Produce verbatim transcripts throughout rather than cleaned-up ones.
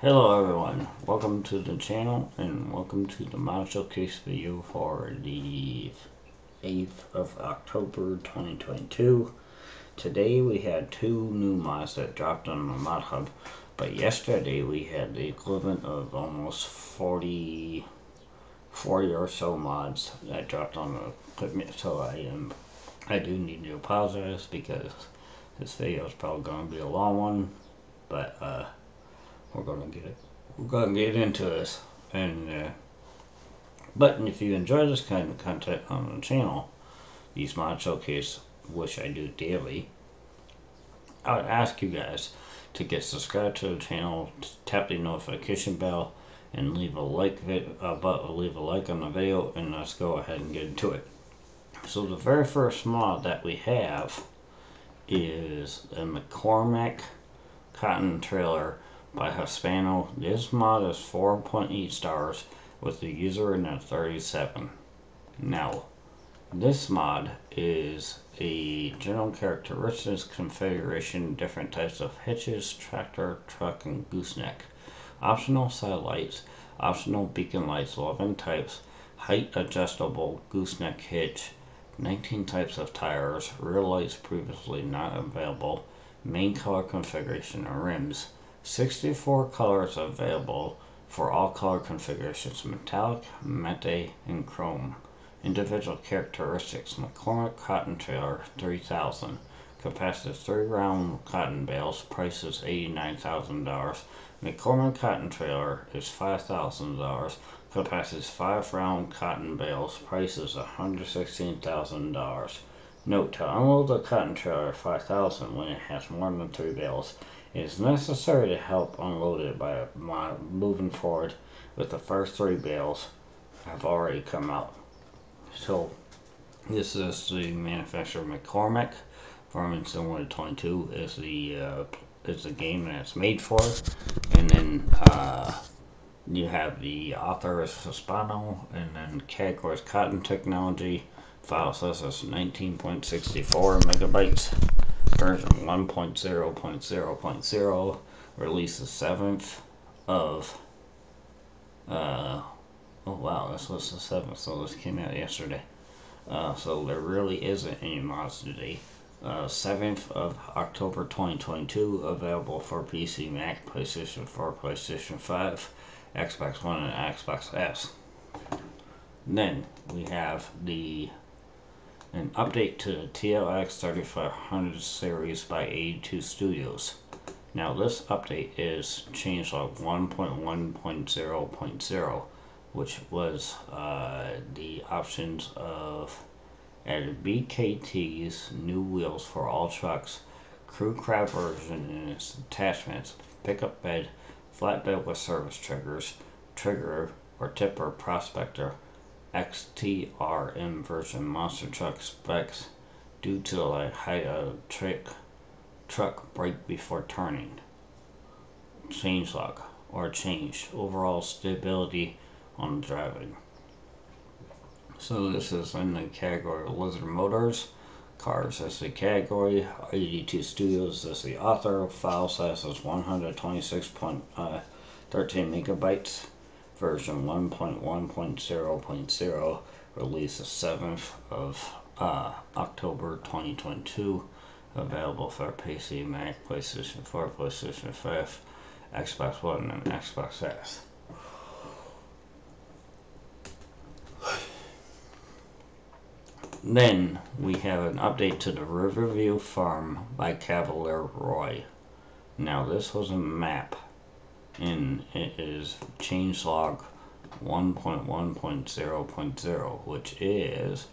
Hello everyone, welcome to the channel and welcome to the mod showcase video for the eighth of October twenty twenty-two. Today we had two new mods that dropped on the mod hub, but yesterday we had the equivalent of almost forty, forty or so mods that dropped on the equipment, so I am I do need to apologize because this video is probably going to be a long one, but uh we're gonna get it. We're gonna get into this, and uh, but if you enjoy this kind of content on the channel, these mod showcase, which I do daily, I would ask you guys to get subscribed to the channel, tap the notification bell, and leave a like. Uh, but leave a like on the video, and let's go ahead and get into it. So the very first mod that we have is a McCormick cotton trailer by Hispano. This mod is four point eight stars with the user in a thirty-seven. Now, this mod is a general characteristics, configuration, different types of hitches, tractor, truck, and gooseneck. Optional side lights, optional beacon lights, eleven types, height adjustable gooseneck hitch, nineteen types of tires, rear lights previously not available, main color configuration and rims. sixty-four colors available for all color configurations, metallic, matte, and chrome. Individual characteristics, McCormick cotton trailer, three thousand. Capacity three round cotton bales, price is eighty-nine thousand dollars. McCormick cotton trailer is five thousand dollars. Capacity five round cotton bales, price is one hundred sixteen thousand dollars. Note, to unload the cotton trailer at five thousand when it has more than three bales, it is necessary to help unload it by moving forward with the first three bales have already come out. So this is the manufacturer McCormick. Farming Simulator twenty-two is the uh, is the game that it's made for, and then uh, you have the author is Hispano, and then categories cotton technology. File size is nineteen point six four megabytes. Version one point zero point zero point zero, release the seventh of, uh, oh wow, this was the seventh, so this came out yesterday. Uh, so there really isn't any mods today. Uh, seventh of October twenty twenty-two, available for P C, Mac, PlayStation four, PlayStation five, Xbox One, and Xbox S. Then we have the an update to the T L X thirty-five hundred series by eighty-two Studios. Now this update is changelog one point one point zero point zero, which was uh, the options of added B K Ts, new wheels for all trucks, crew cab version and its attachments, pickup bed, flatbed with service triggers, trigger or tipper, prospector, X T R M version, monster truck specs due to the height of trick truck brake before turning. Changelog or change overall stability on driving. So this is in the category of Lizard Motors. Cars is the category. eighty-two Studios is the author. File size is one hundred twenty-six point one three uh, megabytes. Version one point one point zero point zero, release the seventh of October twenty twenty-two, available for P C, Mac, PlayStation four, PlayStation five, Xbox One, and Xbox S. Then we have an update to the Riverview Farm by Cavalier Roy. Now this was a map, and it is changelog one point one point zero point zero, which is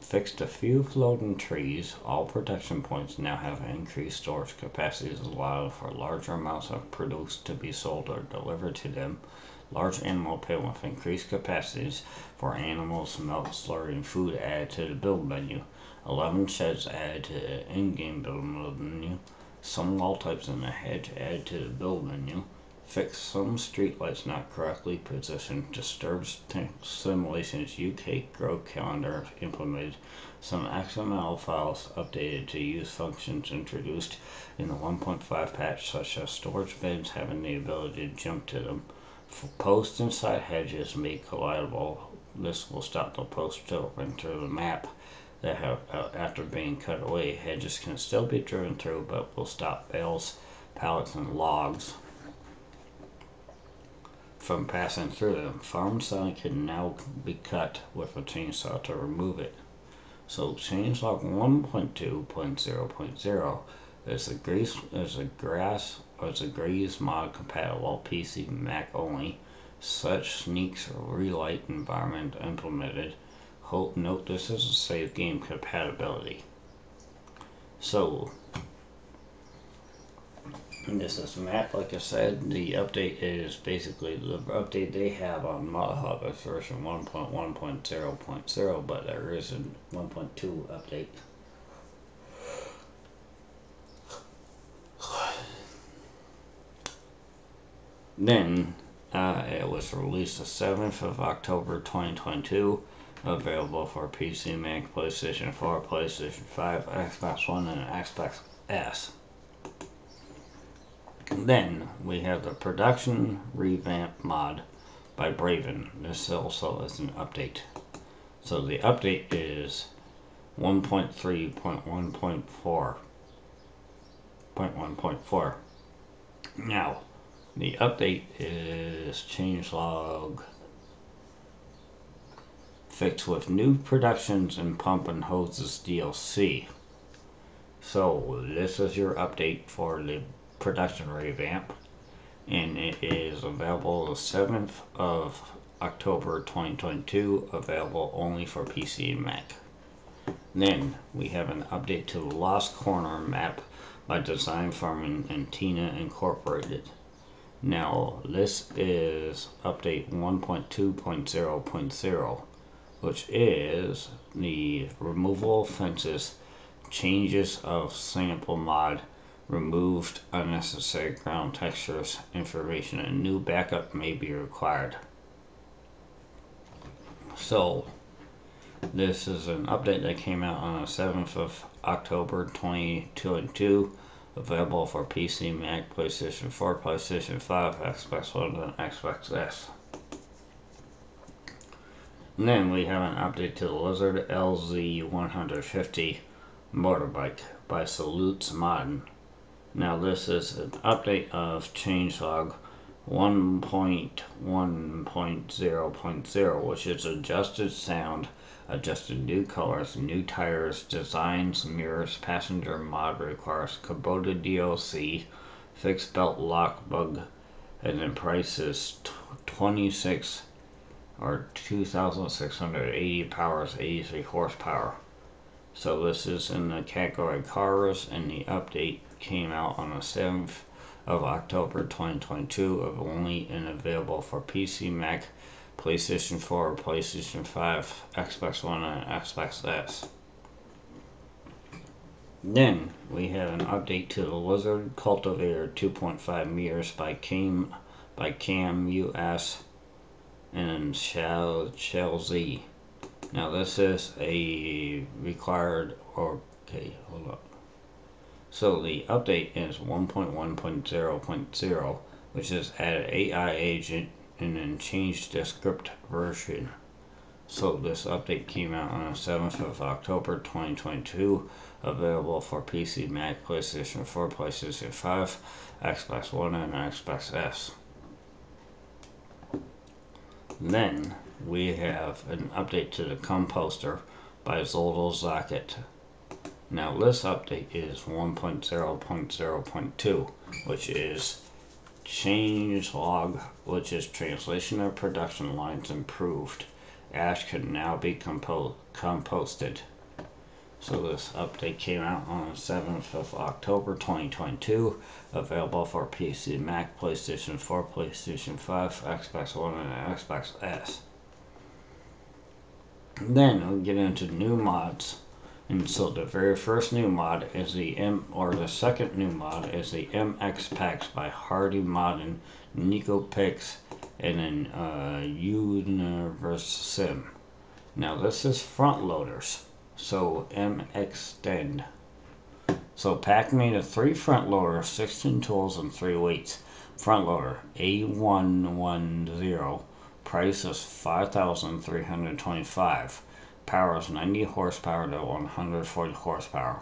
fixed a few floating trees. All production points now have increased storage capacities, allowed for larger amounts of produce to be sold or delivered to them. Large animal pit with increased capacities for animals, milk, slurry, and food added to the build menu. eleven sheds added to the in-game build menu. Some wall types in the hedge added to the build menu. Fix some streetlights not correctly positioned. Disturbs simulations U K grow calendar implemented. Some X M L files updated to use functions introduced in the one point five patch, such as storage bins having the ability to jump to them. Posts inside hedges may collidable. This will stop the posts filtering through the map. That have, uh, after being cut away, hedges can still be driven through, but will stop bales, pallets, and logs from passing through them. Farm sign can now be cut with a chainsaw to remove it. So changelog one point two point zero point zero is a grease is a grass is a grease mod compatible P C Mac only. Such sneaks relight environment implemented. Hope note this is a save game compatibility. So this is Matt. Like I said, the update is basically the update they have on ModHub is version one point one point zero point zero, but there is a one point two update. Then, uh, it was released the seventh of October twenty twenty-two, available for P C, Mac, PlayStation four, PlayStation five, Xbox One, and Xbox S. Then we have the Production Revamp mod by Braven. This also is an update. So the update is one point three point one point four. Now, the update is changelog fixed with new productions and pump and hoses D L C. So this is your update for the Production Revamp, and it is available the seventh of October twenty twenty-two, available only for P C and Mac. Then we have an update to Lost Corner Map by Design Farming and Tina Incorporated. Now this is update one point two point zero point zero, which is the removal of fences, changes of sample mod, removed unnecessary ground textures information, and new backup may be required. So this is an update that came out on the seventh of October twenty twenty-two, available for P C, Mac, PlayStation four, PlayStation five, Xbox One, and Xbox S. And then we have an update to the Lizard L Z one fifty motorbike by Salutes Mod. Now this is an update of changelog one point one point zero point zero, which is adjusted sound, adjusted new colors, new tires, designs, mirrors, passenger mod requires, Kubota D L C, fixed belt lock bug, and then price is twenty-six or two thousand six hundred eighty powers, eighty-three horsepower. So this is in the category cars, and the update came out on the seventh of October twenty twenty-two, only and available for P C, Mac, PlayStation four, PlayStation five, Xbox One, and Xbox S. Then we have an update to the Lizard Cultivator two point five meters by Cam, by Cam U S and Shell, Shell Z. Now this is a required, or okay, hold up. So the update is one point one point zero point zero, which is added A I agent and then changed the script version. So this update came out on the seventh of October twenty twenty-two, available for P C, Mac, PlayStation four, PlayStation five, Xbox One, and Xbox S. Then we have an update to the Composter by Zoldo Socket. Now this update is one point zero point zero point two, which is changelog, which is translation of production lines improved. Ash can now be compo composted. So this update came out on the seventh of October twenty twenty-two, available for P C, Mac, PlayStation four, PlayStation five, Xbox One, and Xbox S. Then we get into new mods. And so the very first new mod is the M, or the second new mod is the M X Packs by Hardy Modern, Nico Picks, and then uh, Universe Sim. Now this is front loaders, so M X Stand. So pack made of three front loaders, sixteen tools, and three weights. Front loader A one ten. Price is five thousand three hundred twenty-five dollars. Power is ninety horsepower to one hundred forty horsepower.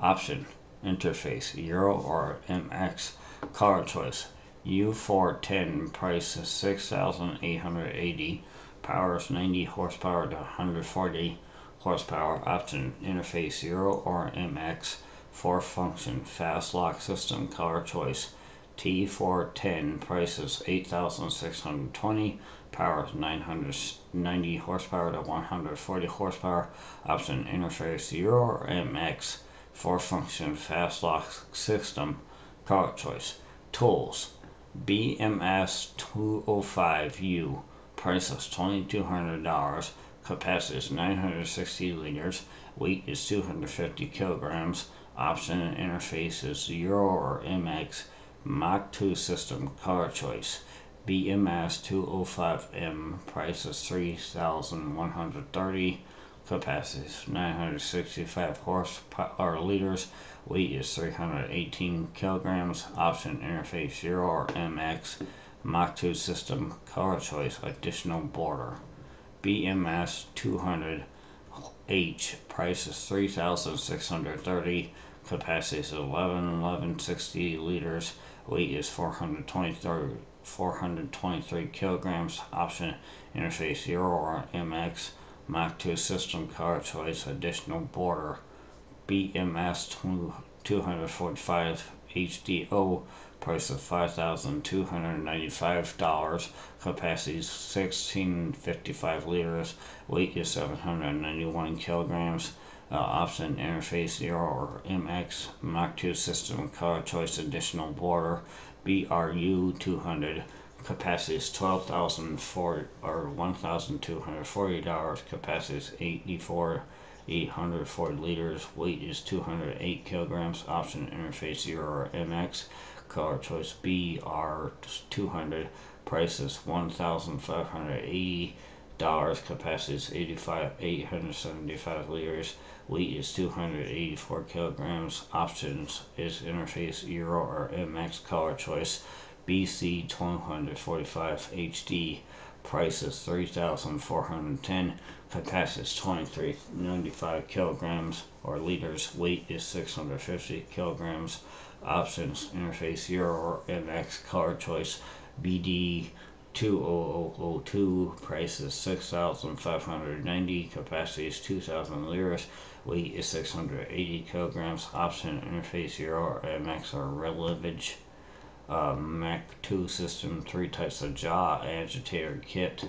Option, interface, Euro or M X. Color choice, U four ten. Price is six thousand eight hundred eighty dollars. Power is ninety horsepower to one hundred forty horsepower. Option, interface, Euro or M X. For function, fast lock system. Color choice, T four ten. Price is eight thousand six hundred twenty dollars. Power is nine hundred ninety horsepower to one hundred forty horsepower. Option, interface, Euro or M X. For function, fast lock system. Color choice, tools, B M S two oh five U. Price is twenty-two hundred dollars. Capacity is nine hundred sixty liters. Weight is two hundred fifty kilograms. Option and interface is Euro or M X. Mach two system. Color choice, B M S two oh five M. Price is three thousand one hundred thirty. Capacity is nine hundred sixty-five horsepower liters. Weight is three hundred eighteen kilograms. Option, interface, Euro or M X. Mach two system. Color choice, additional border, B M S two hundred H. Price is three thousand six hundred thirty. Capacity is eleven thousand one hundred sixty liters. Weight is four hundred twenty-three kilograms. Option, interface, Euro or M X. Mach two system. Color choice, additional border, B M S two forty-five H D O. Price of five thousand two hundred ninety-five dollars. Capacity is sixteen fifty-five liters. Weight is seven hundred ninety-one kilograms. Uh, option, interface, Euro or M X. Mach two system. Color choice, additional border, B R U two hundred. Capacity is twelve thousand four or one thousand two hundred forty dollars. Capacity is eighty-four thousand eight hundred forty liters. Weight is two hundred eight kilograms. Option, interface, Euro or M X. Color choice, B R two hundred. Price is one thousand five hundred eighty dollars. Capacity is eighty-five thousand eight hundred seventy-five liters. Weight is two hundred eighty-four kilograms. Options is interface, Euro or M X. Color choice, B C two forty-five H D. Price is three thousand four hundred ten dollars. Capacity is twenty-three ninety-five kilograms or liters. Weight is six hundred fifty kilograms. Options, interface, Euro or M X. Color choice, B D two thousand two. Price is six thousand five hundred ninety dollars. Capacity is two thousand liters. Weight is six hundred eighty kilograms. Option, interface, Euro or M X or relevage. Uh, Mach two system. Three types of jaw agitator kit.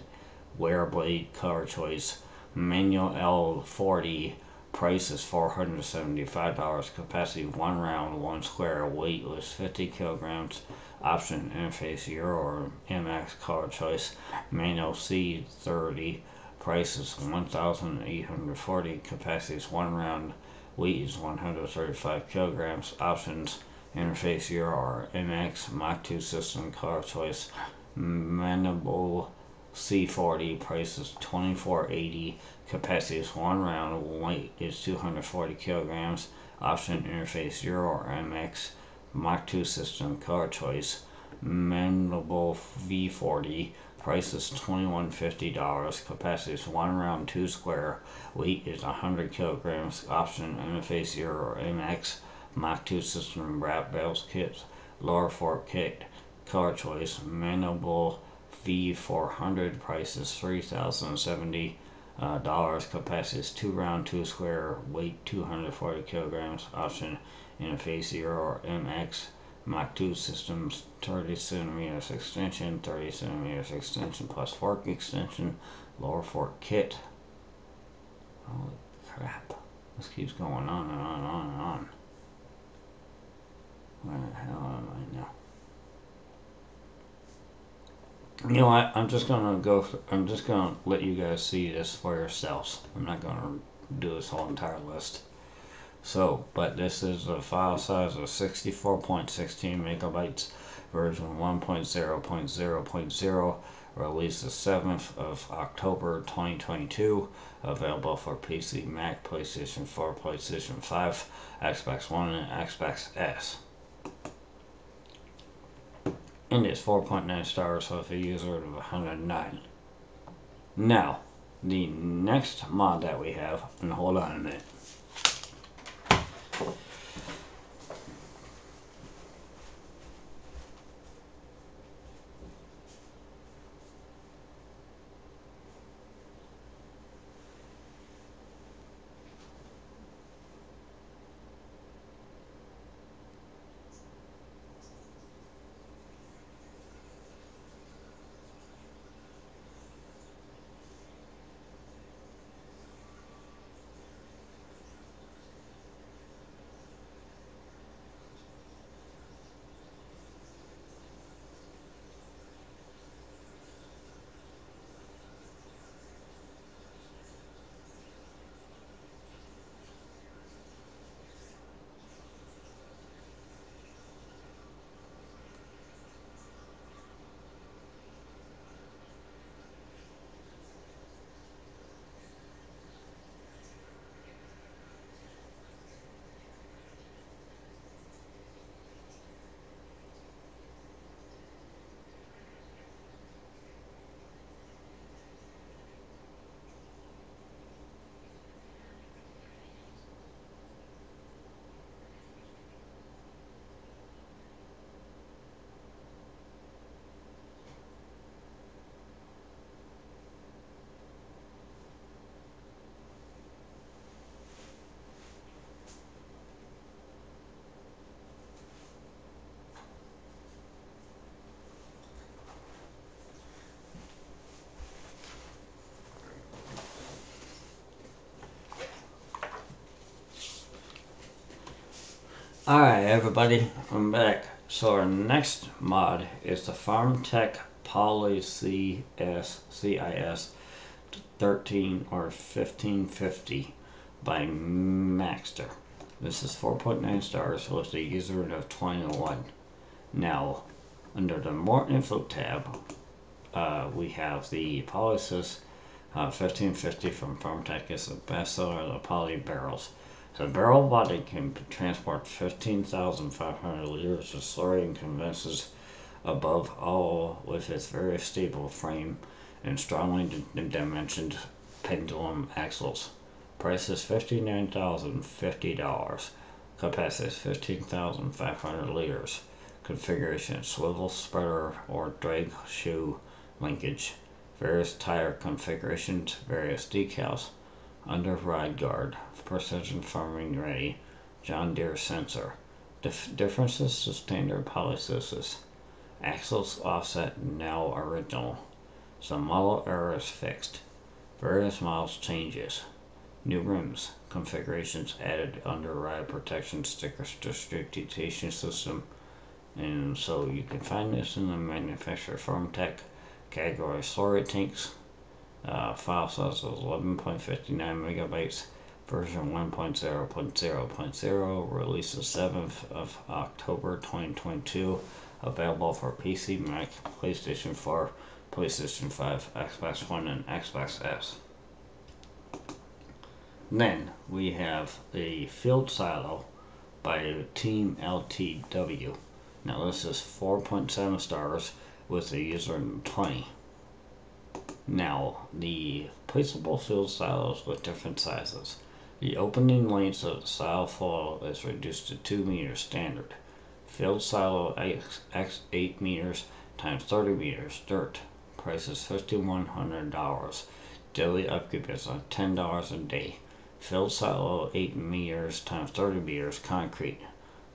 Wear blade. Color choice, manual L forty. Price is four hundred seventy-five dollars. Capacity one round, one square. Weight was fifty kilograms. Option, interface, Euro or M X. Color choice, manual C thirty. Price is one thousand eight hundred forty dollars. Capacity is one round. Weight is one hundred thirty-five kilograms. Options, interface, Euro or M X. Mach two system. Color choice, manual C forty. Price is twenty-four eighty dollars. Capacity is one round. Weight is two hundred forty kilograms. Option, interface, Euro or M X. Mach two system. Color choice, manual V forty. Price is twenty-one fifty. Capacity is one round, two square. Weight is one hundred kilograms. Option, interface, Euro or M X. Mach two system. Wrap bells kit. Lower fork kit. Color choice, manual V four hundred. Price is three thousand seventy dollars. Uh, dollars. Capacity is two round, two square. Weight two hundred forty kilograms. Option, interface, Euro or M X. Mach two systems. thirty centimeters extension, thirty centimeters extension plus fork extension. Lower fork kit. Holy crap! This keeps going on and on and on and on. Where the hell am I now? You know what, I'm just gonna go, I'm just gonna let you guys see this for yourselves. I'm not gonna do this whole entire list. So, but this is a file size of sixty-four point one six megabytes, version one point zero point zero point zero, released the seventh of October twenty twenty-two, available for P C, Mac, PlayStation four, PlayStation five, Xbox One, and Xbox S. And it's four point nine stars with a user of one hundred nine. Now, the next mod that we have, and hold on a minute. Alright everybody, I'm back. So our next mod is the FarmTech Poly C S C I S thirteen or fifteen fifty by Maxter. This is four point nine stars with a user of twenty-one. Now, under the More Info tab, uh, we have the Polysys uh, fifteen fifty from FarmTech. It's the bestseller of the poly barrels. The barrel body can transport fifteen thousand five hundred liters of slurry and condenses above all with its very stable frame and strongly dimensioned pendulum axles. Price is fifty-nine thousand fifty dollars. Capacity is fifteen thousand five hundred liters. Configuration: swivel spreader or drag shoe linkage. Various tire configurations, various decals. Under ride guard, precision farming ready, John Deere sensor. Dif differences to standard Polysysis. Axles offset now original. Some model errors fixed. Various models changes. New rims configurations added under ride protection stickers distribution system. And so you can find this in the manufacturer FarmTech category slurry tanks. Uh, file size was eleven point five nine megabytes, version one point zero point zero point zero, released the seventh of October twenty twenty-two, available for P C, Mac, PlayStation four, PlayStation five, Xbox One, and Xbox S. Then we have the Field Silo by Team L T W. Now this is four point seven stars with the user twenty. Now, the placeable field silos with different sizes. The opening length of the silo full is reduced to two meters standard. Field silo X eight meters times thirty meters dirt. Price is fifty-one hundred dollars. Daily upkeep is ten dollars a day. Field silo eight meters times thirty meters concrete.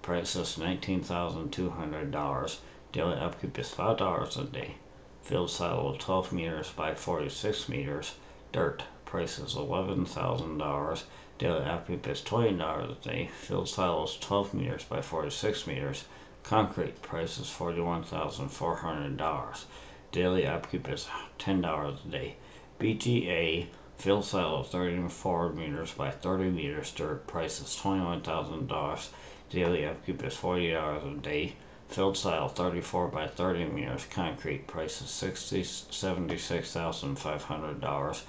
Price is nineteen thousand two hundred dollars. Daily upkeep is five dollars a day. Field silo twelve meters by forty-six meters, dirt, price is eleven thousand dollars, daily upkeep is twenty dollars a day, field silo is twelve meters by forty-six meters, concrete, price is forty-one thousand four hundred dollars, daily upkeep is ten dollars a day, B G A Fill silo starting with four meters by thirty meters. Dirt price is twenty-one thousand dollars. Daily upkeep is forty dollars a day. Filled silo thirty-four by thirty meters. Concrete price is seventy-six thousand five hundred dollars.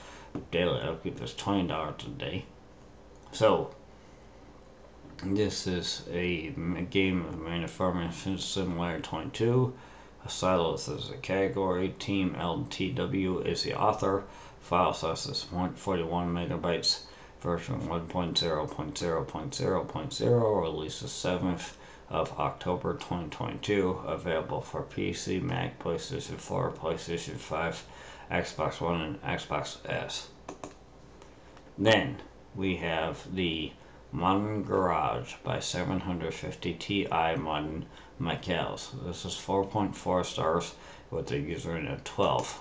Daily upkeep is twenty dollars a day. So, this is a game of Farming Simulator twenty-two. Salutes is the category. Team L T W is the author. File size is zero point four one megabytes. Version one point zero point zero point zero point zero. Release the seventh of October twenty twenty-two. Available for P C, Mac, PlayStation four, PlayStation five, Xbox one, and Xbox S. Then we have the Modern Garage by seven fifty T I Modern Michaels. This is four point four stars with a username of twelve.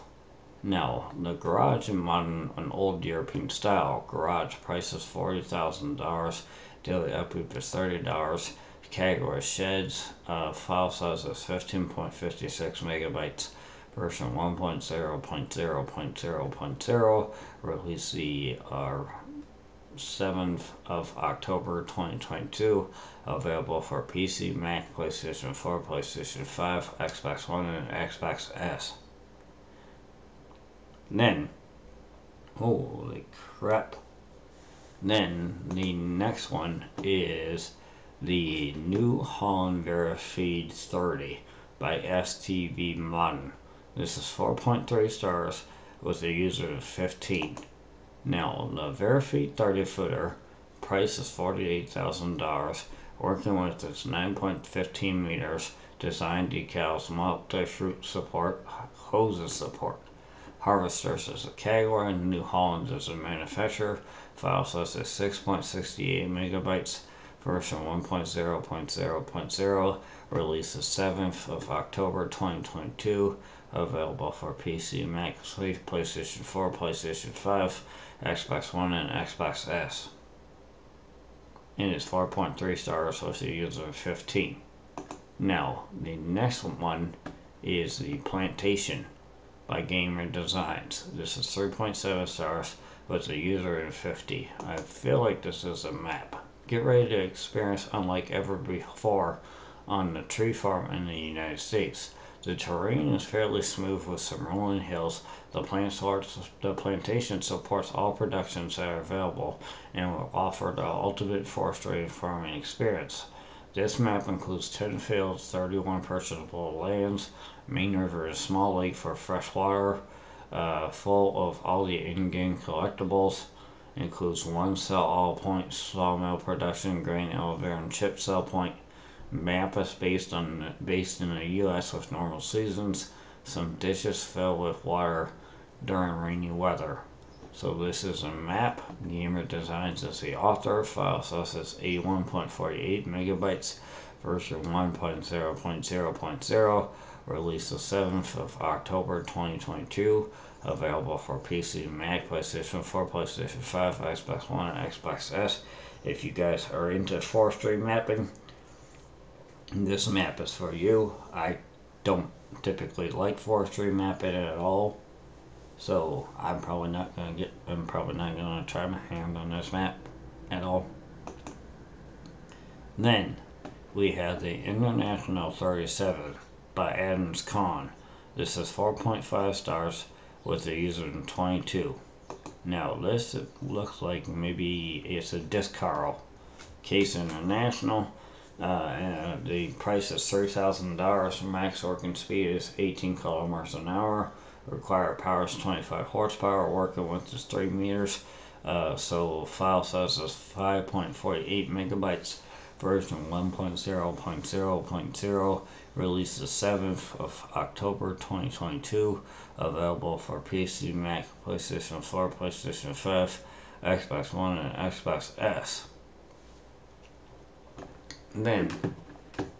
Now, the garage in modern and old European style. Garage price is forty thousand dollars. Daily upkeep is thirty dollars. Category sheds. Uh, file size is fifteen point five six megabytes. Version one point zero point zero point zero point zero. Release the uh, seventh of October twenty twenty-two. Available for P C, Mac, PlayStation four, PlayStation five, Xbox one, and Xbox S. Then, holy crap, then the next one is the New Holland Verifeed thirty by S T V Modern. This is four point three stars with a user of fifteen. Now, the Verifeed thirty footer price is forty-eight thousand dollars, working with its nine point one five meters, design decals, multi-fruit support, hoses support. Harvesters is a category, and New Holland is a manufacturer. File size is six point six eight megabytes. Version one point zero point zero point zero. Release the seventh of October twenty twenty-two. Available for P C, Mac, PlayStation four, PlayStation five, Xbox one, and Xbox S. And it's four point three stars, so it's a user of fifteen. Now, the next one is the Plantation by Gamer Designs. This is three point seven stars with a user in fifty. I feel like this is a map. Get ready to experience unlike ever before on the tree farm in the United States. The terrain is fairly smooth with some rolling hills. The, plant sorts, the plantation supports all productions that are available and will offer the ultimate forestry and farming experience. This map includes ten fields, thirty-one purchasable lands, main river, and small lake for fresh water, uh, full of all the in-game collectibles. Includes one cell all point, sawmill production, grain elevator, and chip cell point. Map is based on based in the U S with normal seasons. Some dishes fill with water during rainy weather. So this is a map. Gamer Designs is the author. File size is eighty-one point four eight megabytes. Version one point zero point zero point zero. Released the seventh of October twenty twenty-two. Available for P C, Mac, PlayStation four, PlayStation five, Xbox one, and Xbox S. If you guys are into forestry mapping, this map is for you. I don't typically like forestry mapping at all. So I'm probably not gonna get I'm probably not gonna try my hand on this map at all. Then we have the International thirty-seven by Adams Khan. This is four point five stars with a user in twenty-two. Now this looks like maybe it's a Discaro Case International. Uh, and the price is three thousand dollars. Max working speed is eighteen kilometers an hour. Required power is twenty-five horsepower, working width is three meters. Uh, so file size is five point four eight megabytes. Version one point zero point zero point zero. Released the seventh of October twenty twenty-two. Available for P C, Mac, PlayStation four, PlayStation five, Xbox one, and Xbox S. Then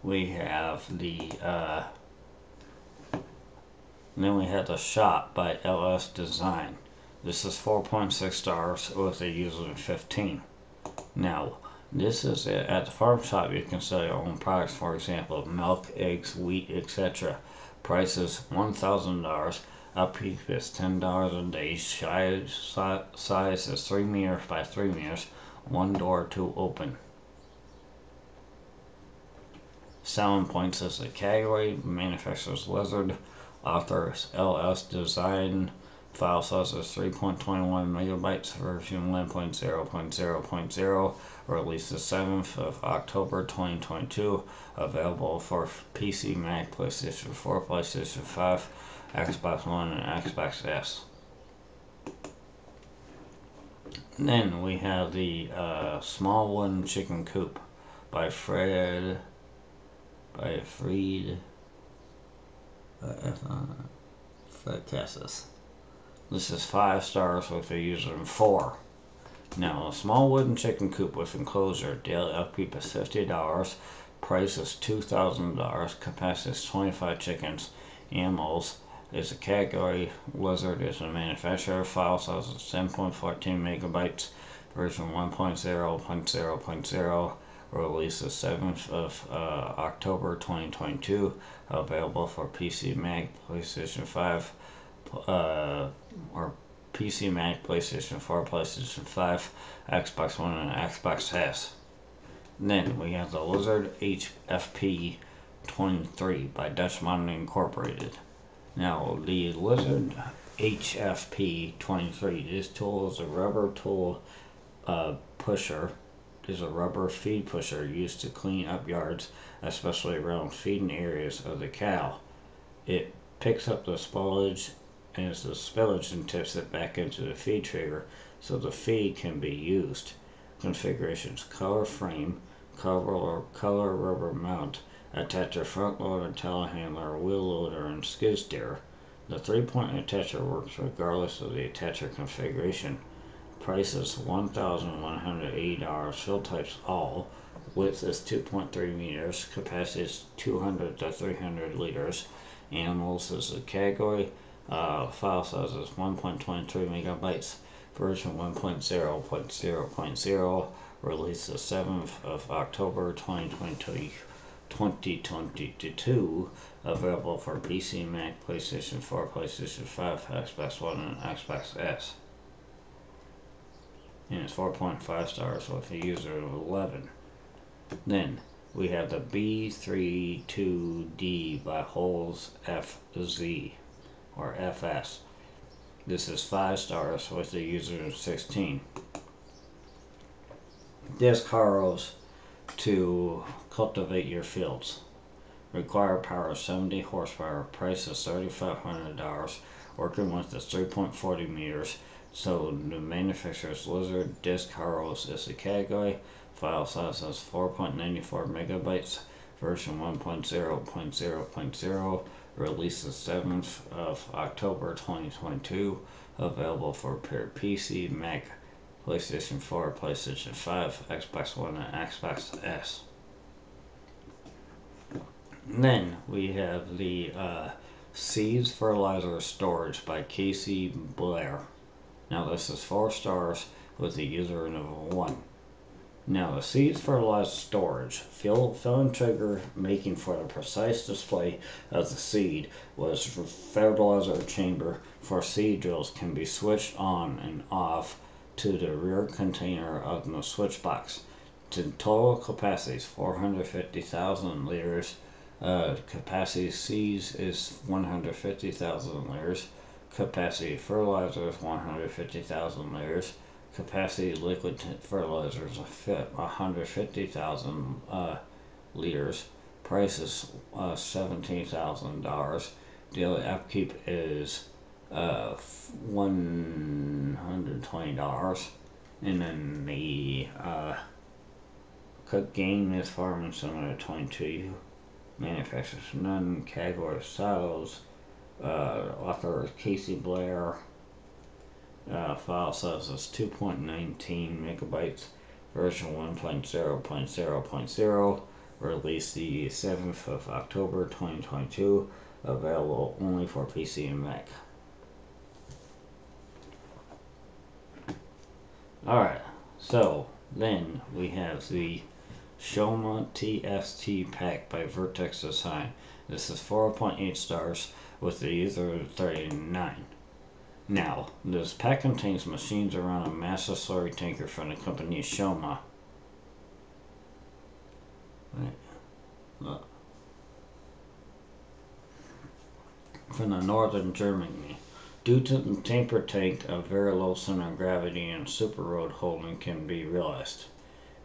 we have the uh, And then we had the Shop by L S Design. This is four point six stars with a user of fifteen. Now, this is it. At the farm shop, you can sell your own products, for example, milk, eggs, wheat, et cetera. Price is one thousand dollars. I peaked this ten dollars a day, size, size is three meters by three meters, one door, two open. Selling points is the category, manufacturer's Lizard, author's L S Design, file size is three point two one megabytes, version one point zero point zero point zero, released the seventh of October twenty twenty-two, available for P C, Mac, PlayStation four, PlayStation five, Xbox One, and Xbox S. Then we have the uh, Small Wooden Chicken Coop by Fred... by Freed uh, Fred Cassis. This is five stars with a user in four. Now, a small wooden chicken coop with enclosure, daily upkeep is fifty dollars, price is two thousand dollars, capacity is twenty-five chickens, animals is a category, Lizard is a manufacturer, file size is ten point one four megabytes, version one point zero point zero point zero, released the seventh of October twenty twenty-two, available for P C, Mac, PlayStation five, uh, or P C, Mac, PlayStation four, PlayStation five, Xbox One, and Xbox S. Then we have the Lizard H F P twenty-three by Tina Incorporated. Now, the Lizard H F P twenty-three, this tool is a rubber tool uh, pusher. Is a rubber feed pusher used to clean up yards, especially around feeding areas of the cow. It picks up the spillage and the spillage and tips it back into the feed trailer so the feed can be used. Configurations: color frame, cover or color rubber mount, attacher, front loader, telehandler, wheel loader, and skid steer. The three-point attacher works regardless of the attacher configuration. Price is one thousand one hundred eighty dollars, fill types all, width is two point three meters, capacity is two hundred to three hundred liters, animals is a category, uh, file size is one point two three megabytes, version one point zero point zero point zero, released the seventh of October twenty twenty-two, available for P C, Mac, PlayStation four, PlayStation five, Xbox One, and Xbox S. And it's four point five stars with a user of eleven. Then we have the B thirty-two D by Holes F Z or F S. This is five stars with a user of sixteen. This harrows to cultivate your fields. Require power of seventy horsepower. Price is thirty-five hundred dollars. Working with is three point four zero meters. So the manufacturer's Lizard disc harrows is the category. File size is four point nine four megabytes. Version one point zero point zero point zero. Released the seventh of October twenty twenty-two. Available for P C, Mac, PlayStation four, PlayStation five, Xbox One, and Xbox S. And then we have the uh, Seeds Fertilizer Storage by Casey Blair. Now this is four stars with the user of one. Now the Seeds Fertilizer Storage, fill, fill and trigger making for the precise display of the seed was fertilizer chamber for seed drills can be switched on and off to the rear container of the switch box. The total capacity is four hundred fifty thousand liters. Uh, capacity seeds is one hundred fifty thousand liters. Capacity fertilizer is one hundred fifty thousand liters. Capacity liquid fertilizer is one hundred fifty thousand uh, liters. Price is uh, seventeen thousand dollars. Daily upkeep is uh, one hundred twenty dollars. And then the uh, cook game is Farming Simulator twenty-two. Manufacturers none. Category silos. Uh, author is Casey Blair. Uh, file size is two point one nine megabytes. Version one point zero point zero point zero. Released the seventh of October twenty twenty-two. Available only for P C and Mac. Alright, so then we have the Shoma T S T Pack by Vertex Design. This is four point eight stars with the Ether thirty-nine. Now, this pack contains machines around a massive slurry tanker from the company Shoma. From the northern Germany. Due to the temper tank, a very low center of gravity and super road holding can be realized.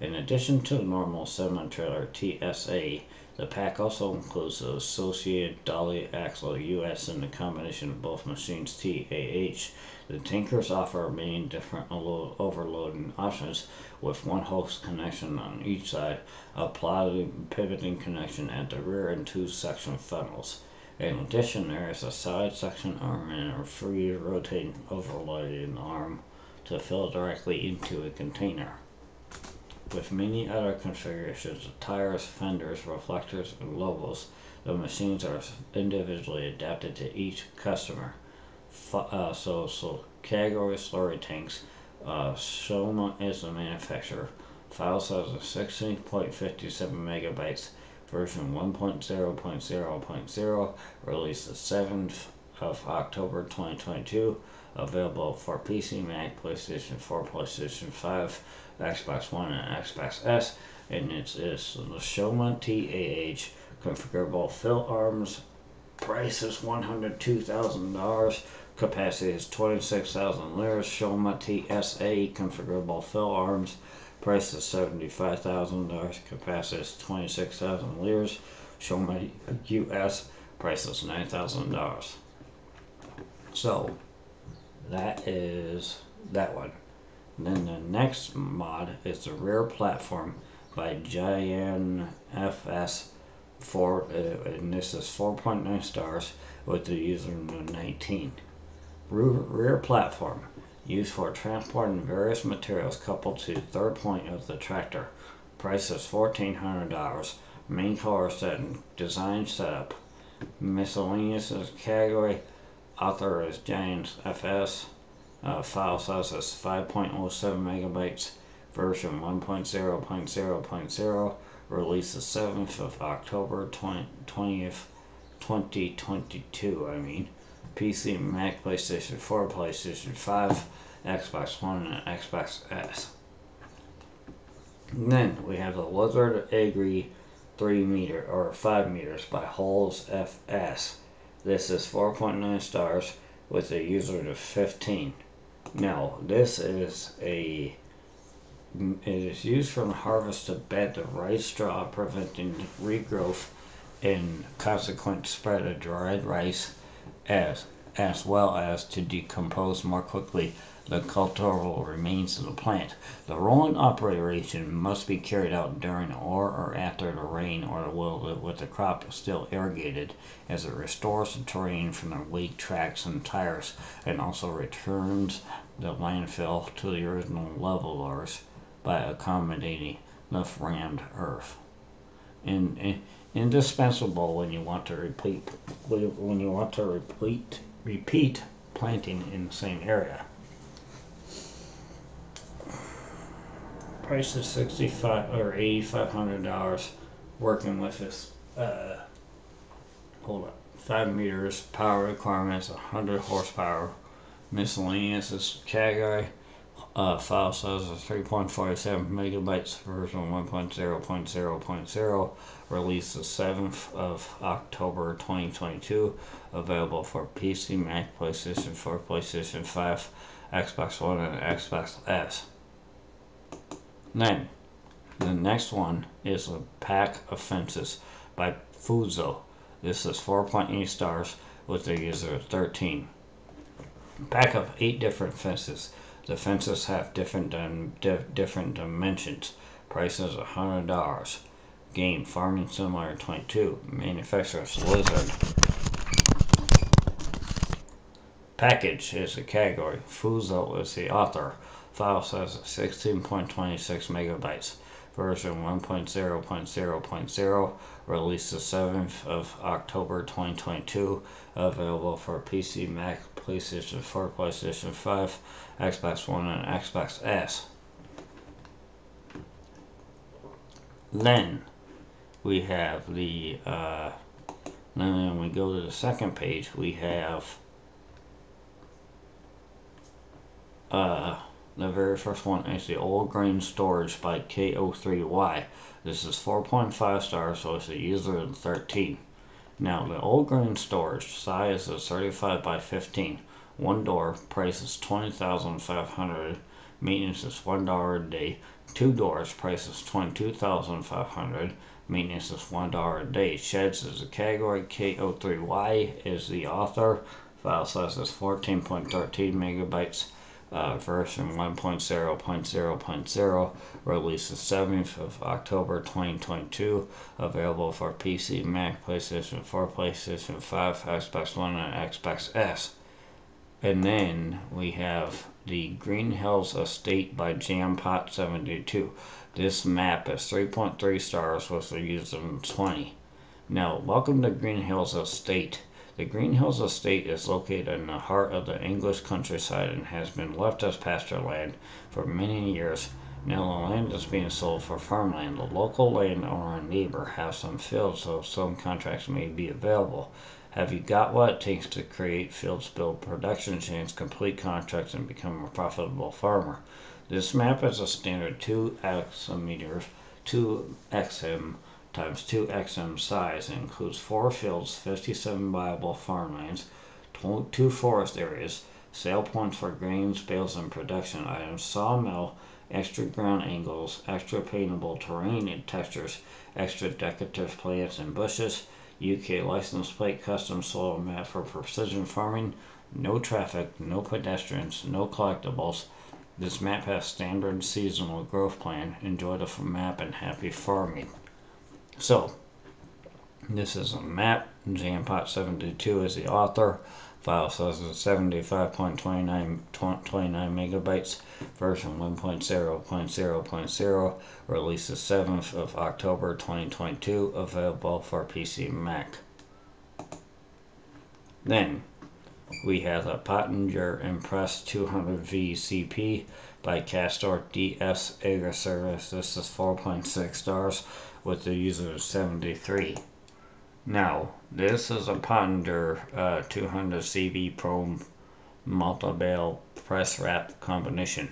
In addition to the normal seven trailer T S A, the pack also includes the associated dolly axle U S and the combination of both machines T A H. The tankers offer many different overloading options with one host connection on each side, a pivoting connection at the rear and two suction funnels. In addition, there is a side suction arm and a free rotating overloading arm to fill directly into a container. With many other configurations of tires, fenders, reflectors, and lobos, the machines are individually adapted to each customer. F uh, so, so category slurry tanks, uh, Shoma is the manufacturer. File size of sixteen point five seven megabytes. Version one point zero point zero point zero, released the seventh of October twenty twenty-two, available for P C, Mac, PlayStation four, PlayStation five, Xbox One, and Xbox S, and it is the Shoma T A H, configurable fill arms, price is one hundred two thousand dollars, capacity is twenty-six thousand liters, Shoma T S A, configurable fill arms, price is seventy-five thousand dollars, capacity is twenty-six thousand liters, Shoma U S, price is nine thousand dollars. So, that is that one. Then the next mod is the Rear Platform by J N F S four, and this is four point nine stars with the username nineteen. Rear Platform. Used for transporting various materials coupled to the third point of the tractor. Price is fourteen hundred dollars. Main color set and design setup. Miscellaneous is category. Author is Giants F S. Uh, file size is five point zero seven megabytes. Version one point zero point zero point zero. Released the seventh of October twentieth twenty twenty-two. I mean. P C, Mac, PlayStation four, PlayStation five, Xbox One, and Xbox S. And then we have the Lizard Agri three meter or five meters by Holes F S. This is four point nine stars with a user to fifteen. Now this is a it is used from harvest to bed to rice straw, preventing regrowth and consequent spread of dried rice. As, as well as to decompose more quickly the cultural remains of the plant. The rolling operation must be carried out during or, or after the rain or the will with the crop still irrigated, as it restores the terrain from the weak tracks and tires and also returns the landfill to the original levelers by accommodating the rammed earth. And, and indispensable when you want to repeat when you want to repeat repeat planting in the same area. Price is sixty-five or eighty-five hundred dollars. Working with this, uh, hold up, five meters. Power requirements: a hundred horsepower. Miscellaneous is category. Uh, file size is three point four seven megabytes. Version one point zero point zero point zero. Released the seventh of October twenty twenty-two, available for P C, Mac, PlayStation four, PlayStation five, Xbox One, and Xbox S. Then, the next one is a Pack of Fences by Fuzo. This is four point eight stars with the user thirteen. Pack of eight different fences. The fences have different um, di different dimensions. Price is one hundred dollars. Game Farming Simulator twenty-two, manufacturer's Lizard. Package is the category. Fuzo is the author. File size is sixteen point two six megabytes. Version one point zero point zero point zero. Released the seventh of October twenty twenty-two. Available for P C, Mac, PlayStation four, PlayStation five, Xbox One, and Xbox S. Then we have the uh, Now when we go to the second page, we have uh, the very first one is the Old Grain Storage by K oh three Y. This is four point five stars, so it's a user of thirteen. Now the Old Grain Storage size is thirty-five by fifteen. One door, price is twenty thousand five hundred dollars, maintenance is one dollar a day. Two doors, price is twenty-two thousand five hundred dollars, maintenance is one dollar a day. Sheds is the category, K oh three Y is the author, file size is fourteen point one three megabytes, uh, version one point zero point zero point zero, released the seventh of October twenty twenty-two, available for P C, Mac, PlayStation four, PlayStation five, Xbox One, and Xbox S. And then we have the Green Hills Estate by Jampot seventy-two. This map is three point three stars with a user of twenty. Now, welcome to Green Hills Estate. The Green Hills Estate is located in the heart of the English countryside and has been left as pasture land for many years. Now the land is being sold for farmland. The local landowner and neighbor have some fields, so some contracts may be available. Have you got what it takes to create fields, build production chains, complete contracts, and become a profitable farmer? This map is a standard two X meters, two X M times two X M size and includes four fields, fifty-seven viable farmlands, two forest areas, sale points for grains, bales, and production items, sawmill, extra ground angles, extra paintable terrain and textures, extra decorative plants and bushes, U K license plate, custom soil map for precision farming, no traffic, no pedestrians, no collectibles. This map has standard seasonal growth plan. Enjoy the map and happy farming. So, this is a map. Jampot seventy-two is the author. File size is seventy-five point two nine megabytes. Version one point zero point zero point zero. Released the seventh of October twenty twenty-two. Available for P C and Mac. Then we have the Pottinger Impress two hundred V C P by Castor D S Agri Service. This is four point six stars with the user of seventy-three. Now, this is a Pottinger uh, two hundred C V Pro multi-bale press wrap combination.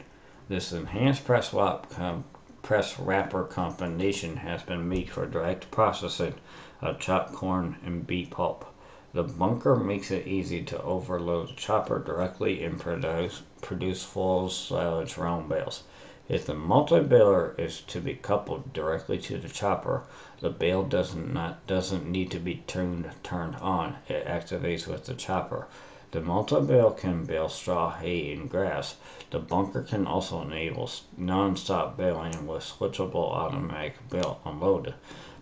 This enhanced press wrap com press wrapper combination has been made for direct processing of chopped corn and beet pulp. The bunker makes it easy to overload the chopper directly and produce, produce full silage round bales. If the multi-baler is to be coupled directly to the chopper, the bale doesn't not doesn't need to be turned turned on. It activates with the chopper. The multi-bale can bale straw, hay, and grass. The bunker can also enable non-stop baling with switchable automatic bale unload.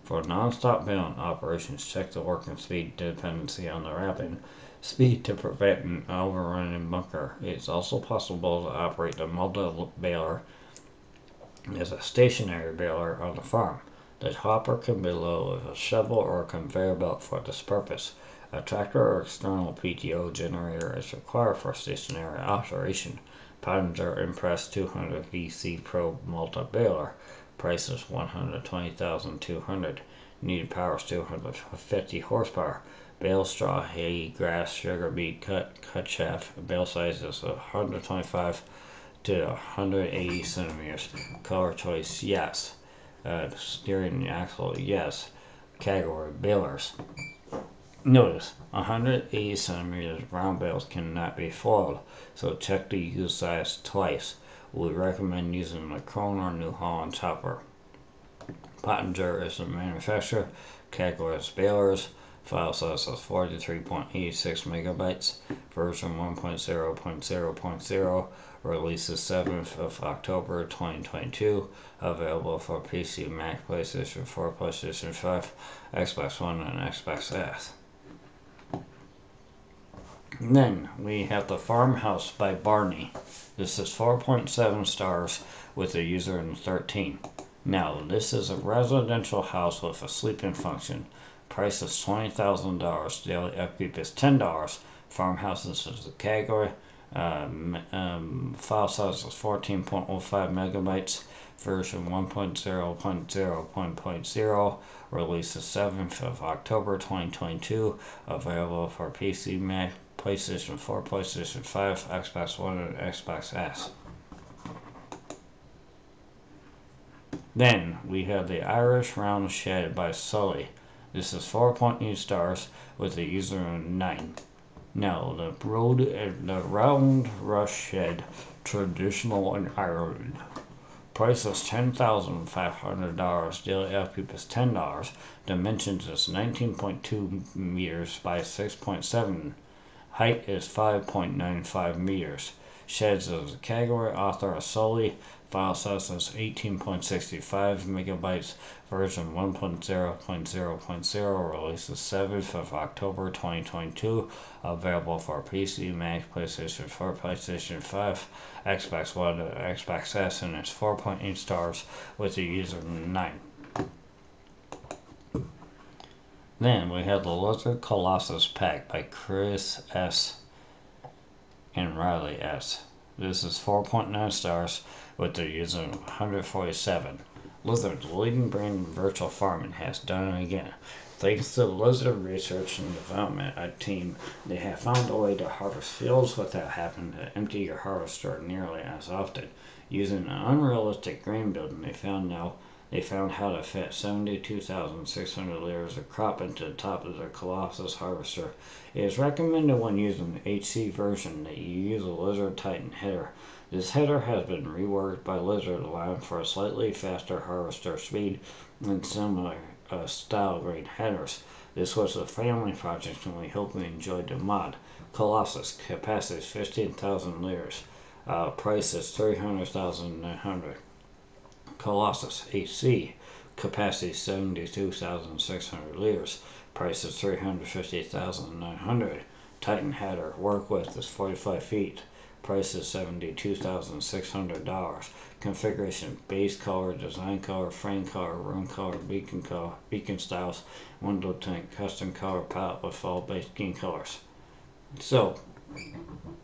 For non-stop baling operations, check the working speed dependency on the wrapping speed to prevent an overrunning bunker. It's also possible to operate the multi-baler as a stationary baler on the farm. The hopper can be loaded with a shovel or a conveyor belt for this purpose. A tractor or external P T O generator is required for stationary operation. Pottinger Impress two hundred V C Pro multi-baler. Price is one hundred twenty thousand two hundred dollars. Needed power is two hundred fifty horsepower. Bale straw, hay, grass, sugar beet, cut, cut chaff. Bale size is one hundred twenty-five to one hundred eighty centimeters. Color choice, yes. Uh, steering axle, yes. Category, balers. Notice, one hundred eighty centimeters round bales cannot be foiled, so check the use size twice. We recommend using the Krone or New Holland chopper. Pottinger is the manufacturer. Category is balers. File size is forty-three point eight six megabytes. Version one point zero point zero point zero. Released the seventh of October twenty twenty-two, available for P C, Mac, PlayStation four, PlayStation five, Xbox One, and Xbox S. And then we have the Farmhouse by Barney. This is four point seven stars with a user in thirteen. Now, this is a residential house with a sleeping function. Price is twenty thousand dollars. Daily upkeep is ten dollars. Farmhouse is the category. um, um, file size is fourteen point oh five megabytes, version one point oh point oh point oh, released the seventh of October twenty twenty-two, available for P C, Mac, PlayStation four, PlayStation five, Xbox One, and Xbox S. Then we have the Irish Round Shed by Sully. This is four point eight stars with the username nine. Now the road and the round rush shed, traditional in Ireland. Price is ten thousand five hundred dollars. Daily upkeep is ten dollars. Dimensions is nineteen point two meters by six point seven. Height is five point nine five meters. Sheds is a category. Author is Sully. File size is eighteen point six five megabytes, version one point oh point oh point oh, released the seventh of October twenty twenty-two, available for P C, Mac, PlayStation four, PlayStation five, Xbox One, and Xbox S, and it's four point eight stars with the user nine. Then we have the Lizard Colossus Pack by Chris S. and Riley S. This is four point nine stars. With their user one hundred forty-seven. Lizard, the leading brand in virtual farming, has done it again. Thanks to the Lizard research and development team, they have found a way to harvest fields without having to empty your harvester nearly as often. Using an unrealistic grain building, they found now they found how to fit seventy-two thousand six hundred liters of crop into the top of their Colossus harvester. It is recommended when using the H C version that you use a Lizard Titan header. This header has been reworked by Lizard, allowing for a slightly faster harvester speed than similar uh, style grade headers. This was a family project and we hope you enjoyed the mod. Colossus, capacity is fifteen thousand liters. Uh, price is three hundred thousand nine hundred dollars. Colossus H C, capacity is seventy-two thousand six hundred liters. Price is three hundred fifty thousand nine hundred dollars. Titan header, work width is forty-five feet. Price is seventy-two thousand six hundred dollars. Configuration, base color, design color, frame color, room color, beacon color, beacon styles, window tint, custom color palette with all base skin colors. So,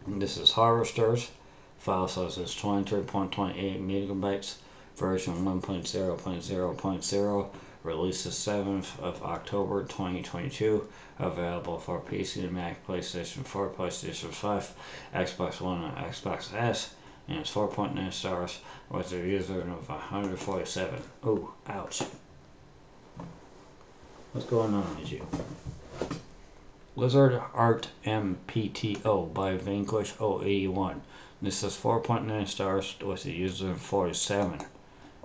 this is harvesters. File size is twenty-three point two eight megabytes. Version one point oh point oh point oh. Released the seventh of October twenty twenty-two, available for P C, Mac, PlayStation four, PlayStation five, Xbox One, and Xbox S, and it's four point nine stars with a user of one hundred forty-seven. Ooh, ouch. What's going on with you? Lizard Art M P T O by Vanquish oh eighty-one. This is four point nine stars with a user of forty-seven.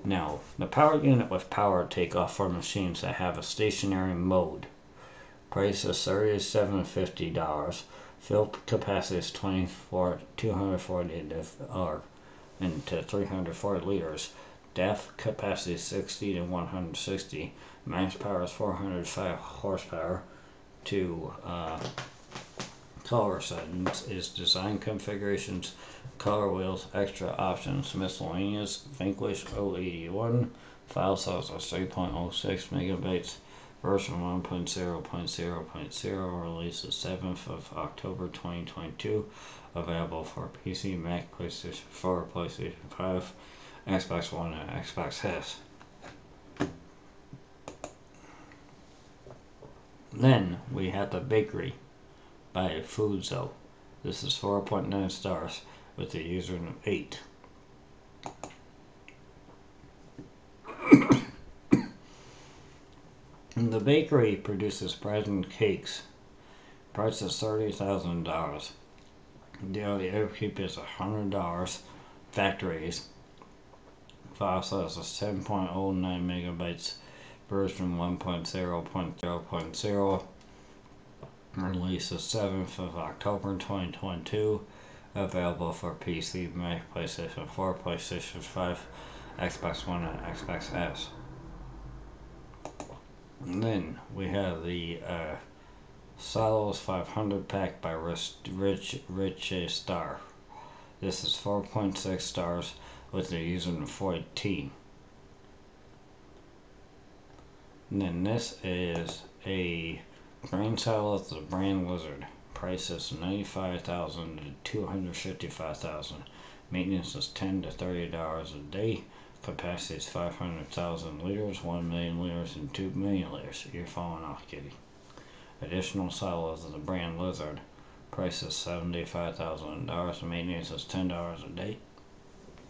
Now, the power unit with power takeoff for machines that have a stationary mode. Price is thirty-seven dollars and fifty cents. Fill capacity is two hundred forty-eight into three hundred forty liters. D A F capacity is sixty to one hundred sixty. Max power is four hundred five horsepower. To uh, color settings is design configurations, color wheels, extra options, miscellaneous, Vanquish oh eighty-one, file size of three point oh six megabytes, version one point oh point oh point oh, released the seventh of October twenty twenty-two, available for P C, Mac, PlayStation four, PlayStation five, Xbox One, and Xbox S. Then we have the Bakery by Fuzo. This is four point nine stars. With the user of eight. The bakery produces bread and cakes. Price is thirty thousand dollars. Daily upkeep is one hundred dollars. Factories. File size is ten point oh nine megabytes. Version one point oh point oh point oh. Release the seventh of October twenty twenty-two. Available for P C, Mac, PlayStation four, PlayStation five, Xbox One, and Xbox S. And then we have the uh, Salutes five hundred pack by Rich, Rich, Rich A. Star. This is four point six stars with the user fourteen. And then this is a grain silo with the brand Lizard. Price is ninety-five thousand dollars to two hundred fifty-five thousand dollars. Maintenance is ten to thirty dollars a day. Capacity is five hundred thousand liters, one million liters, and two million liters. You're falling off, kitty. Additional silos of the brand Lizard. Price is seventy-five thousand dollars. Maintenance is ten dollars a day.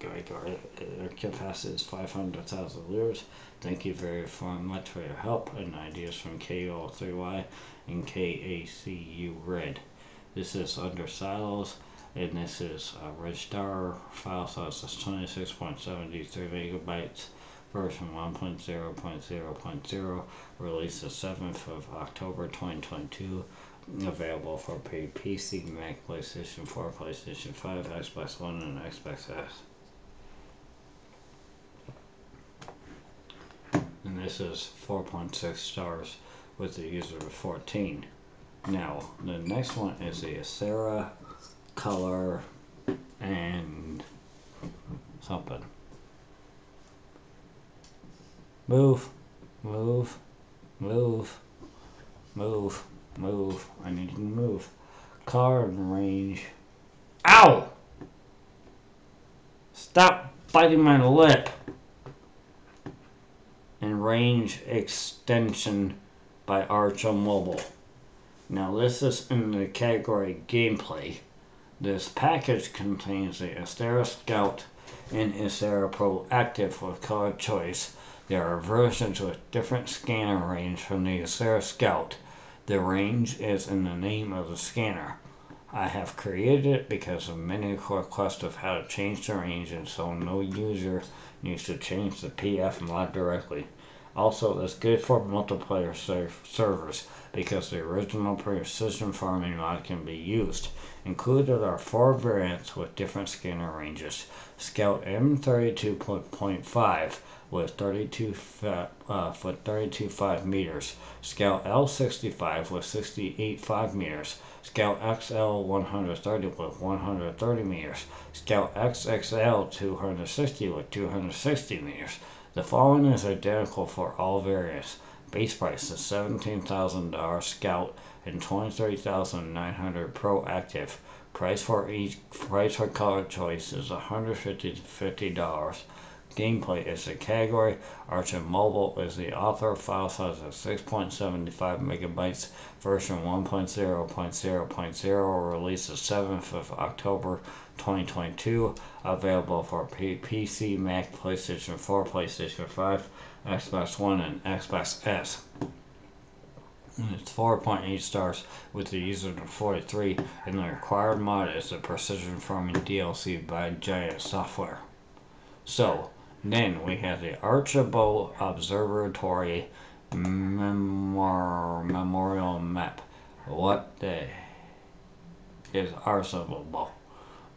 Their capacity is five hundred thousand liters. Thank you very much for your help and ideas from K zero three Y and K A C U Red. This is under silos, and this is a red star. File size is twenty-six point seven three megabytes. Version one point zero point zero point zero. Released the seventh of October twenty twenty-two. Available for P C, Mac, PlayStation four, PlayStation five, Xbox One, and Xbox S. And this is four point six stars with the user of fourteen. Now, the next one is the Acera color and something. Move, move, move, move, move. I need to move. Color and range. Ow! Stop biting my lip. And range extension by Archer Mobile. Now this is in the category gameplay. This package contains the Acera Scout and Acera Proactive with color choice. There are versions with different scanner range from the Acera Scout. The range is in the name of the scanner. I have created it because of many requests of how to change the range, and so no user needs to change the P F mod directly. Also, it's good for multiplayer ser servers because the original precision farming mod can be used. Included are four variants with different scanner ranges. Scout M thirty-two point five with thirty-two uh, foot thirty-two point five meters. Scout L sixty-five with sixty-eight point five meters. Scout X L one thirty with one hundred thirty meters. Scout X X L two sixty with two hundred sixty meters. The following is identical for all variants. Base price is seventeen thousand dollars Scout and twenty-three thousand nine hundred dollars Proactive. Price for each price for color choice is one hundred fifty dollars. Gameplay is the category. Archer Mobile is the author. File size is six point seven five megabytes. Version one point zero point zero point zero. Released the seventh of October twenty twenty-two. Available for P C, Mac, PlayStation four, PlayStation five, Xbox One, and Xbox S. And it's four point eight stars with the user of forty-three. And the required mod is the Precision Farming D L C by Giant Software. So. Then we have the Archibald Observatory Memor Memorial Map. What the is Archibald?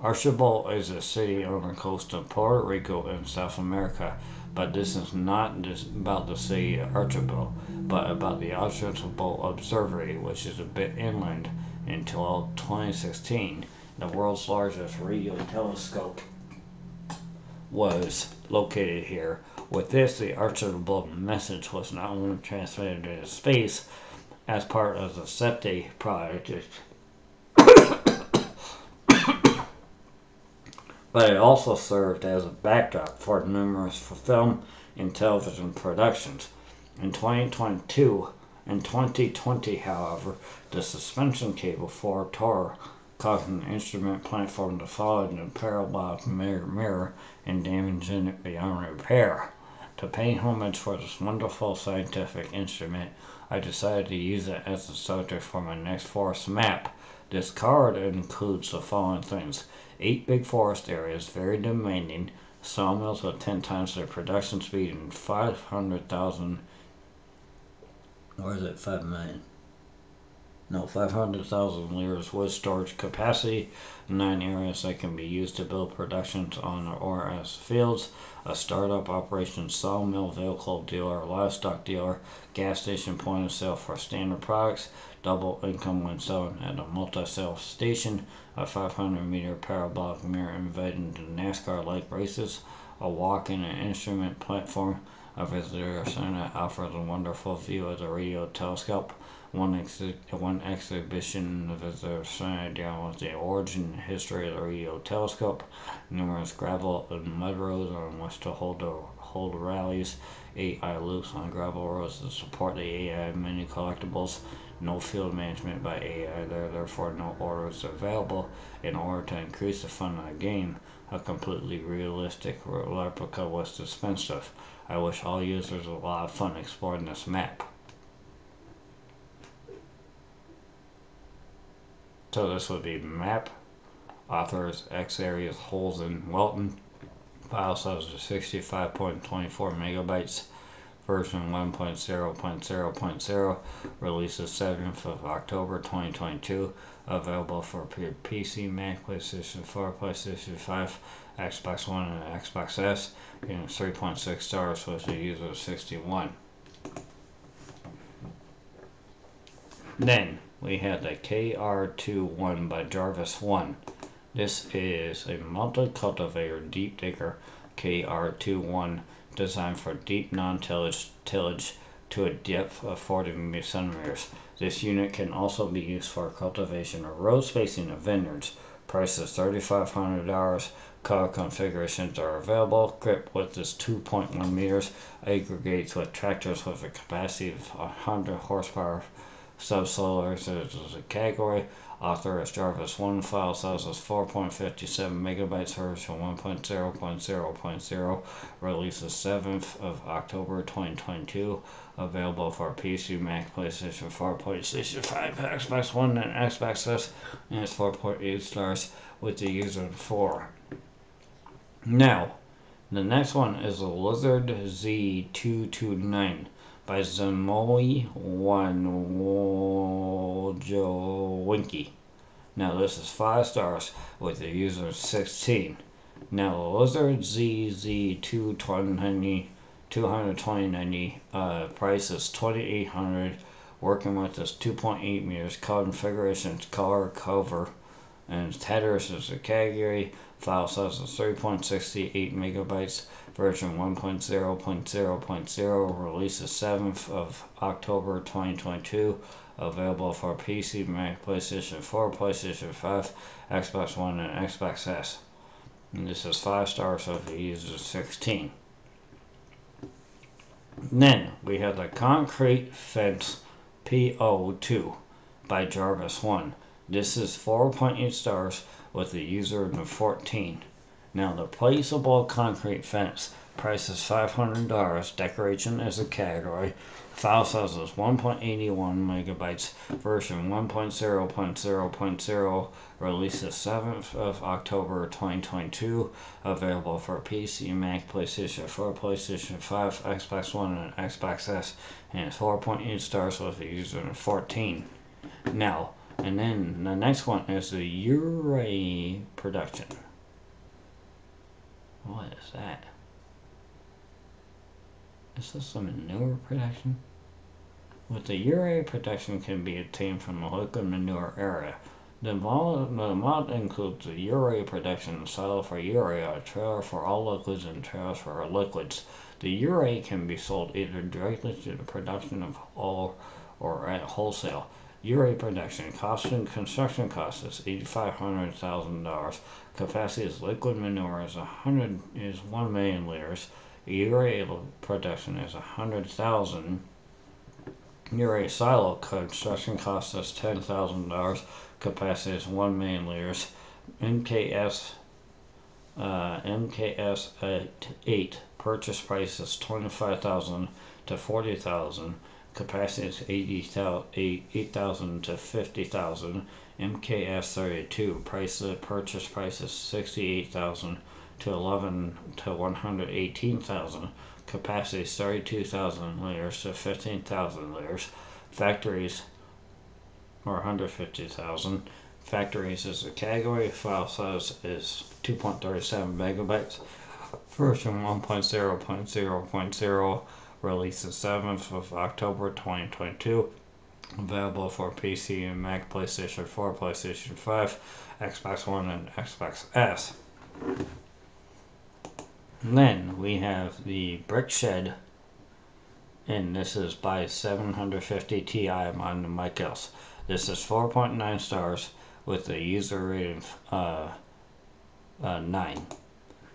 Archibald is a city on the coast of Puerto Rico in South America, but this is not just about the city of Archibald, but about the Archibald Observatory, which is a bit inland until twenty sixteen. The world's largest radio telescope was located here. With this, the Archibald message was not only transmitted into space as part of the SETI project, but it also served as a backdrop for numerous film and television productions. In twenty twenty-two and twenty twenty, however, the suspension cable for Tor causing the instrument platform to fall into a parabolic mirror, mirror and damaging it beyond repair. To pay homage for this wonderful scientific instrument, I decided to use it as the subject for my next forest map. This card includes the following things: eight big forest areas, very demanding, sawmills with ten times their production speed, and five hundred thousand, or is it five million? No, five hundred thousand liters wood storage capacity, nine areas that can be used to build productions on or as fields, a startup operation, sawmill, vehicle dealer, livestock dealer, gas station point of sale for standard products, double income when selling at a multi-sale station, a five hundred meter parabolic mirror invading the NASCAR late races, a walk in an instrument platform, a visitor center that offers a wonderful view of the radio telescope, one, ex one exhibition in the visitor center dealing with the origin and history of the radio telescope, numerous gravel and mud roads on which to hold, the, hold rallies, A I loops on gravel roads to support the A I mini collectibles, no field management by A I, there are therefore no orders available in order to increase the fun of the game. A completely realistic replica was expensive. I wish all users a lot of fun exploring this map. So this would be map, authors, X areas, holes in Welton, file size is sixty-five point two four megabytes, version one point zero point zero point zero, release is seventh of October twenty twenty-two, available for P C, Mac, PlayStation four, PlayStation five, Xbox One, and Xbox S, and three point six stars with a user of sixty-one. Then we had the K R two Y by Jarvis one. This is a multi-cultivator deep digger K R two Y designed for deep non-tillage tillage to a depth of forty centimeters. This unit can also be used for cultivation of row spacing of vineyards. Price is thirty-five hundred dollars. Color configurations are available. Grip width is two point one meters. Aggregates with tractors with a capacity of one hundred horsepower. Subsolar is a category. Author is Jarvis one. File size is four point five seven megabytes. Version one point zero point zero point zero. Release is seventh of October twenty twenty-two. Available for P C, Mac, PlayStation four, PlayStation five, Xbox One, and Xbox S. And it's four point eight stars with the user four. Now, the next one is the Lizard L Z two twenty-nine. By Zamoy Wanjowinki. Now this is five stars with the user sixteen. Now the Lizard Z Z two twenty ninety, uh, price is twenty-eight hundred dollars. Working width is two point eight meters. Configurations, color, cover, and headers is a category. File size is three point six eight megabytes. Version one point zero point zero point zero, release is seventh of October twenty twenty-two, available for P C, Mac, PlayStation four, PlayStation five, Xbox One, and Xbox S. And this is five stars, so if you use it, sixteen. Then we have the Concrete Fence P O two by Jarvis one. This is four point eight stars with the user in the fourteen. Now the placeable concrete fence, price is five hundred dollars, decoration is a category, file size is one point eight one megabytes, version one point zero point zero point zero, release is seventh of October twenty twenty-two, available for P C, Mac, PlayStation four, PlayStation five, Xbox One, and Xbox S, and it's four point eight stars with a user of fourteen. Now, and then the next one is the Uray production. What is that? Is this a manure production? With the urea production can be obtained from the liquid manure area. The mod, the mod includes the urea production silo for urea, a trailer for all liquids, and trailers for liquids. The urea can be sold either directly to the production of all or at wholesale. Urea production cost and construction cost is eight hundred thousand dollars. Capacity is liquid manure is one hundred is one million liters. Urea production is one hundred thousand. Urea silo construction cost is ten thousand dollars. Capacity is one million liters. M K S uh, M K S at eight. Purchase price is twenty-five thousand dollars to forty thousand dollars. Capacity is eight thousand to fifty thousand. M K S thirty-two. Price of purchase price is sixty-eight thousand to eleven to one hundred eighteen thousand. Capacity is thirty-two thousand liters to fifteen thousand liters. Factories or one hundred fifty thousand. Factories is a category. File size is two point three seven megabytes. version one point zero point zero point zero, released the seventh of October twenty twenty-two. Available for P C and Mac, PlayStation four, PlayStation five, Xbox One, and Xbox S. And then we have the Brick Shed, and this is by seven hundred fifty T I on the Mike Hills. This is four point nine stars with a user rating of uh, uh, nine.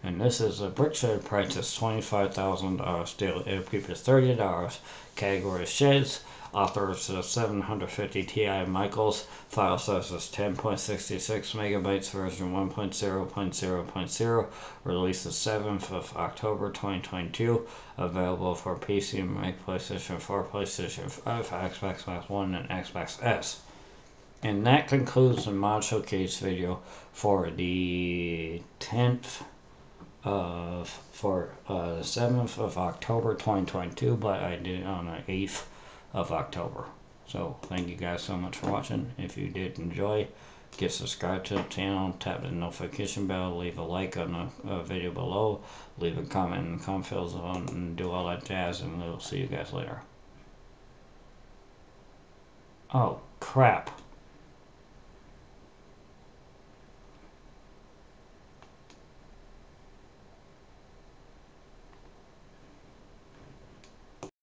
And this is a brick shed price is twenty-five thousand dollars. Daily upkeep is thirty dollars. Category is sheds. Author is seven hundred fifty T I Michaels. File size is ten point six six megabytes. Version one point zero point zero point zero. Released the seventh of October twenty twenty-two. Available for P C, Mac, PlayStation four, PlayStation five, Xbox One, and Xbox S. And that concludes the mod showcase video for the tenth. Uh, for uh, the seventh of October twenty twenty-two, but I did it on the eighth of October. So thank you guys so much for watching. If you did enjoy, get subscribed to the channel, tap the notification bell, leave a like on the uh, video below, leave a comment in the comment field, and do all that jazz, and we'll see you guys later. Oh, crap.